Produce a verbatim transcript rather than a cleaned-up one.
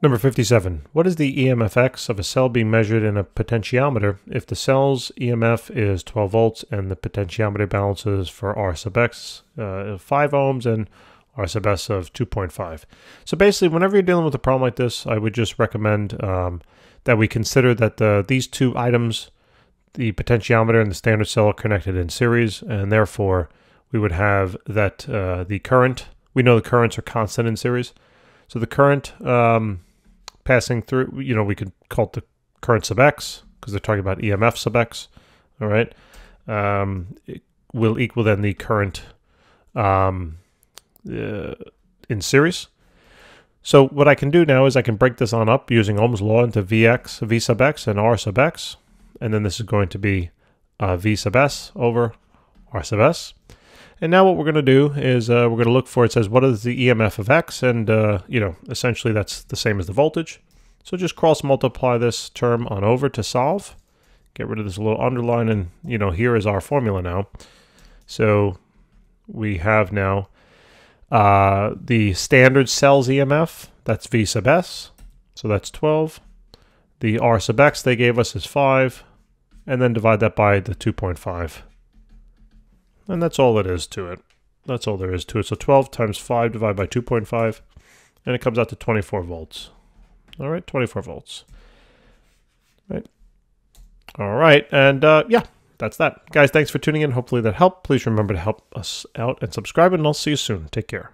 Number fifty-seven. What is the E M F X of a cell being measured in a potentiometer if the cell's E M F is twelve volts and the potentiometer balances for R sub X uh, five ohms and R sub S of two point five? So basically, whenever you're dealing with a problem like this, I would just recommend um, that we consider that the, these two items, the potentiometer and the standard cell, are connected in series, and therefore we would have that uh, the current, we know the currents are constant in series, so the current um, passing through, you know, we could call it the current sub X because they're talking about E M F sub X, all right, um, it will equal then the current um, uh, in series. So what I can do now is I can break this on up using Ohm's law into Vx, V sub X, and R sub X. And then this is going to be uh, V sub S over R sub S. And now what we're going to do is uh, we're going to look for, it says, what is the E M F of X? And, uh, you know, essentially that's the same as the voltage. So just cross multiply this term on over to solve. Get rid of this little underline, and, you know, here is our formula now. So we have now uh, the standard cell's E M F, that's V sub S, so that's twelve. The R sub X they gave us is five, and then divide that by the two point five. And that's all it is to it. That's all there is to it. So twelve times five divided by two point five, and it comes out to twenty-four volts. All right, twenty-four volts. All right. All right, and uh, yeah, that's that. Guys, thanks for tuning in. Hopefully that helped. Please remember to help us out and subscribe, and I'll see you soon. Take care.